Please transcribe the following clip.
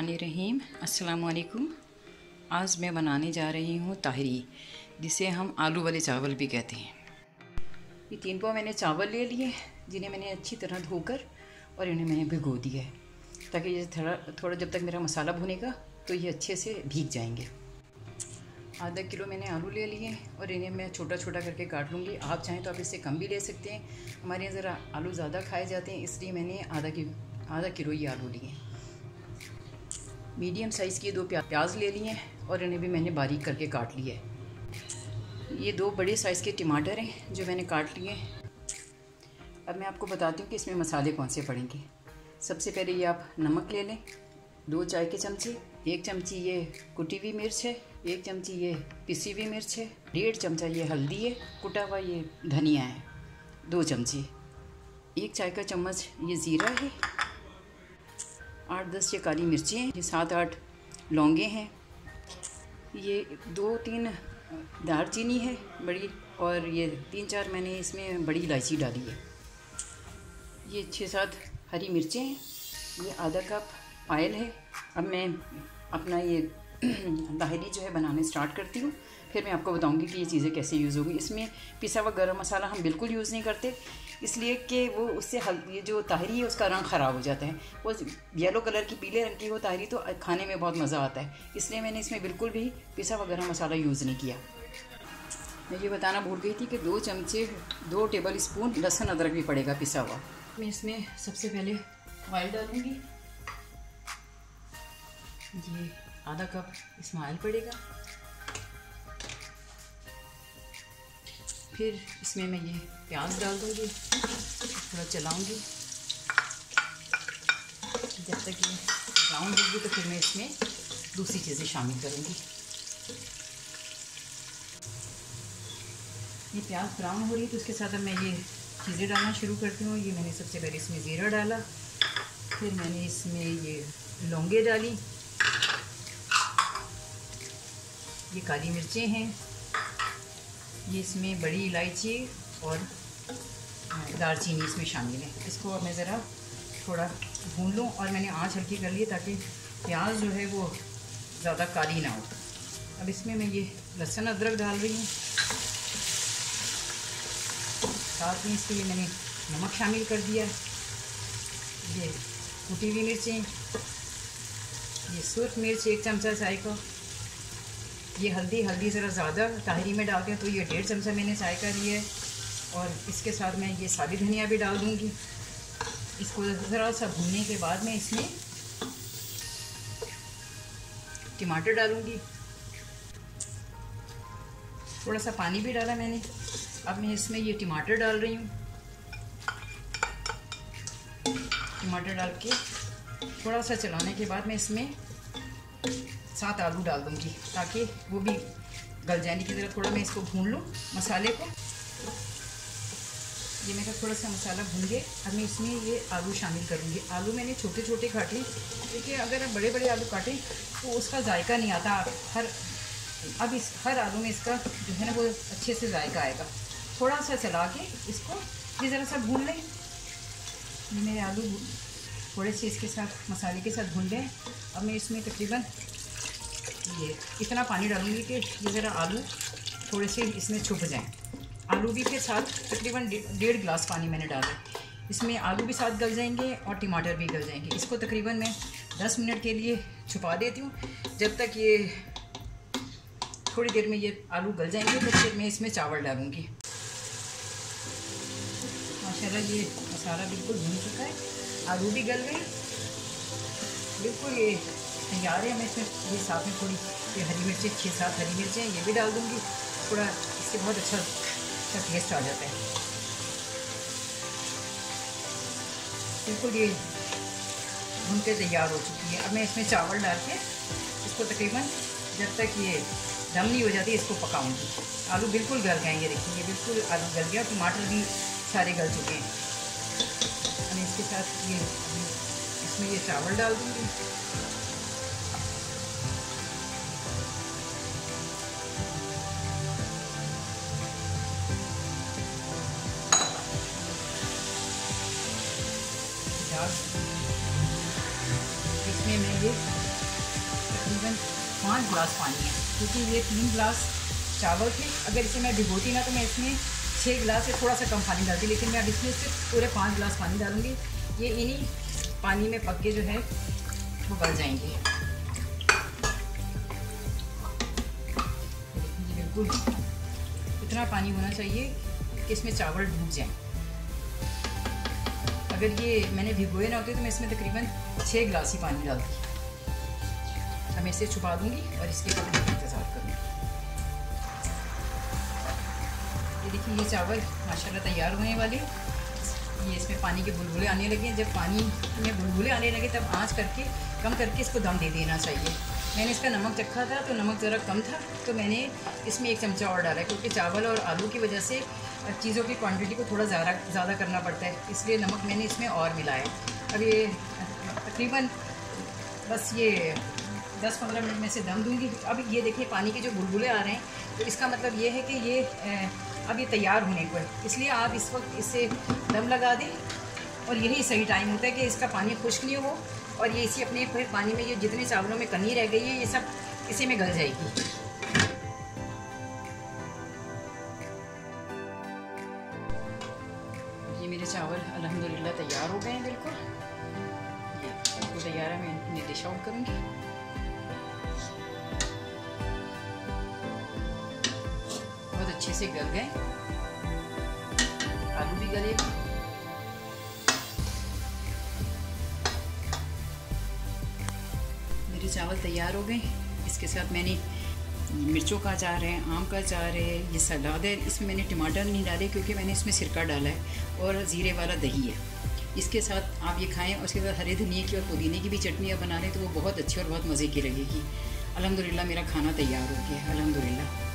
बिस्मिल्लाहिर्रहमानिर्रहीम। अस्सलामुअलैकुम। आज मैं बनाने जा रही हूँ ताहरी, जिसे हम आलू वाले चावल भी कहते हैं। ये 3 पाव मैंने चावल ले लिए, जिन्हें मैंने अच्छी तरह धोकर और इन्हें मैंने भिगो दिया है, ताकि ये थोड़ा जब तक मेरा मसाला भुनेगा तो ये अच्छे से भीग जाएंगे। आधा किलो मैंने आलू ले लिए और इन्हें मैं छोटा छोटा करके काट लूँगी। आप चाहें तो आप इससे कम भी ले सकते हैं। हमारे यहाँ ज़रा आलू ज़्यादा खाए जाते हैं, इसलिए मैंने आधा किलो ये आलू लिए। मीडियम साइज़ के 2 प्याज ले लिए और इन्हें भी मैंने बारीक करके काट लिए। ये 2 बड़े साइज़ के टमाटर हैं जो मैंने काट लिए। अब मैं आपको बताती हूँ कि इसमें मसाले कौन से पड़ेंगे। सबसे पहले ये आप नमक ले लें, 2 चाय के चमचे। 1 चमची ये कुटी हुई मिर्च है, 1 चमची ये पिसी हुई मिर्च है, 1.5 चमचा ये हल्दी है, कुटा हुआ ये धनिया है 2 चमचे, 1 चाय का चम्मच ये ज़ीरा है, 8-10 ये काली मिर्ची हैं, ये 7-8 लौंगे हैं, ये 2-3 दालचीनी है बड़ी, और ये 3-4 मैंने इसमें बड़ी इलायची डाली है। ये 6-7 हरी मिर्चें हैं, ये आधा कप ऑयल है। अब मैं अपना ये ताहरी जो है बनाने स्टार्ट करती हूँ, फिर मैं आपको बताऊँगी कि ये चीज़ें कैसे यूज़ होगी। इसमें पिसा हुआ गरम मसाला हम बिल्कुल यूज़ नहीं करते, इसलिए कि वो उससे ये जो ताहरी है उसका रंग ख़राब हो जाता है। वो येलो कलर की, पीले रंग की हो ताहरी, तो खाने में बहुत मज़ा आता है, इसलिए मैंने इसमें बिल्कुल भी पिसा हुआ गरम मसाला यूज़ नहीं किया। मैं ये बताना भूल गई थी कि 2 टेबल स्पून लहसुन अदरक भी पड़ेगा पिसा हुआ। मैं इसमें सबसे पहले ऑयल डालूँगी, ये आधा कप इसमें ऑयल पड़ेगा। फिर इसमें मैं ये प्याज डाल दूँगी, थोड़ा चलाऊँगी। जब तक ये ब्राउन होगी तो फिर मैं इसमें दूसरी चीज़ें शामिल करूँगी। ये प्याज ब्राउन हो रही है तो उसके साथ अब मैं ये चीज़ें डालना शुरू करती हूँ। ये मैंने सबसे पहले इसमें ज़ीरा डाला, फिर मैंने इसमें ये लौंगे डाली, ये काली मिर्चें हैं, ये इसमें बड़ी इलायची और दालचीनी इसमें शामिल है। इसको अब मैं ज़रा थोड़ा भून लूँ, और मैंने आँच हल्की कर ली ताकि प्याज जो है वो ज़्यादा काली ना हो। अब इसमें मैं ये लहसुन अदरक डाल रही हूँ, साथ में इसके लिए मैंने नमक शामिल कर दिया, ये कुटी हुई मिर्चें, ये सूर्ख मिर्च 1 चमचा चाय का, ये हल्दी ज़रा ज़्यादा ताहरी में डालते हैं तो ये 1.5 चमचा मैंने चाय का ली है, और इसके साथ मैं ये साबुत धनिया भी डाल दूँगी। इसको ज़रा सा भूनने के बाद मैं इसमें टमाटर डालूँगी, थोड़ा सा पानी भी डाला मैंने। अब मैं इसमें ये टमाटर डाल रही हूँ, टमाटर डाल के थोड़ा सा चलाने के बाद मैं इसमें 7 आलू डाल दूँगी ताकि वो भी गल जाने की तरह। थोड़ा मैं इसको भून लूँ मसाले को, ये मेरा थोड़ा सा मसाला भून गया। अब मैं इसमें ये आलू शामिल करूँगी। आलू मैंने छोटे छोटे काटे, क्योंकि अगर आप बड़े बड़े आलू काटें तो उसका जायका नहीं आता। हर आलू में इसका जो है ना वो अच्छे से जायका आएगा। थोड़ा सा चला के इसको ये ज़रा सा भून लें। ये मेरे आलू थोड़े से इसके साथ मसाले के साथ भून गए। अब मैं इसमें तकरीबन ये इतना पानी डालूंगी कि ये ज़रा आलू थोड़े से इसमें छुप जाएं। आलू भी के साथ तकरीबन 1.5 गिलास पानी मैंने डाला। इसमें आलू भी साथ गल जाएंगे और टमाटर भी गल जाएंगे। इसको तकरीबन मैं 10 मिनट के लिए छुपा देती हूँ। जब तक ये थोड़ी देर में ये आलू गल जाएंगे तो फिर मैं इसमें चावल डालूँगी। माशाल्लाह ये मसाला बिल्कुल भून चुका है, आलू भी गल गए, बिल्कुल ये तैयार है। मैं इसमें ये साथ में थोड़ी ये हरी मिर्चें, 6-7 हरी मिर्चें ये भी डाल दूँगी, थोड़ा इससे बहुत अच्छा टेस्ट आ जाता है। बिल्कुल ये भून के तैयार हो चुकी है। अब मैं इसमें चावल डाल के इसको तकरीबन जब तक ये दम नहीं हो जाती इसको पकाऊंगी। आलू बिल्कुल गल गए, ये देखिए ये बिल्कुल आलू गल गया, टमाटर भी सारे गल चुके हैं। मैंने इसके साथ ये इसमें ये चावल डाल दूँगी। इसमें मैं ये 5 गिलास पानी है, क्योंकि ये 3 गिलास चावल थे। अगर इसे मैं भिगोती ना तो मैं इसमें 6 गिलास से थोड़ा सा कम पानी डालती, लेकिन मैं अब इसमें सिर्फ पूरे 5 गिलास पानी डालूँगी। ये इन्हीं पानी में पक के जो है वो गल जाएंगे। बिल्कुल इतना पानी होना चाहिए कि इसमें चावल डूब जाएं। अगर ये मैंने भिगोए ना होते तो मैं इसमें तकरीबन 6 गिलास ही पानी डालती। अब मैं इसे छुपा दूंगी और इसके पकने का इंतज़ार करूँगी। ये देखिए, ये चावल माशाल्लाह तैयार होने वाले। ये इसमें पानी के बुलबुले आने लगे। जब पानी में बुलबुले आने लगे तब आँच करके कम करके इसको दम दे देना चाहिए। मैंने इसका नमक रखा था तो नमक ज़रा कम था, तो मैंने इसमें 1 चमचा और डाला, क्योंकि चावल और आलू की वजह से चीज़ों की क्वांटिटी को थोड़ा ज़्यादा करना पड़ता है, इसलिए नमक मैंने इसमें और मिलाया। अब ये तकरीबन बस ये 10-15 मिनट में से दम दूँगी। अब ये देखिए पानी के जो बुलबुले आ रहे हैं, तो इसका मतलब ये है कि ये अब ये तैयार होने को है। इसलिए आप इस वक्त इसे दम लगा दें, और यही सही टाइम होता है कि इसका पानी खुश्क नहीं हो, और ये इसी अपने फिर पानी में ये जितने चावलों में कनी रह गई है ये सब इसी में गल जाएगी। ये मेरे चावल अल्हम्दुलिल्लाह तैयार हो गए हैं। बिल्कुल ये बिल्कुल तैयार है। मैं इन्हें डिश आउट करूँगी। बहुत अच्छे से गल गए, आलू भी गले। मेरे चावल तैयार हो गए। इसके साथ मैंने मिर्चों का अचार है, आम का अचार है, ये सलाद है। इसमें मैंने टमाटर नहीं डाले क्योंकि मैंने इसमें सिरका डाला है, और ज़ीरे वाला दही है। इसके साथ आप ये खाएं, और उसके साथ हरे धनिए की और पुदीने की भी चटनी आप बना लें तो वो बहुत अच्छी और बहुत मज़े की लगेगी। अल्हम्दुलिल्लाह मेरा खाना तैयार हो गया है। अल्हम्दुलिल्लाह।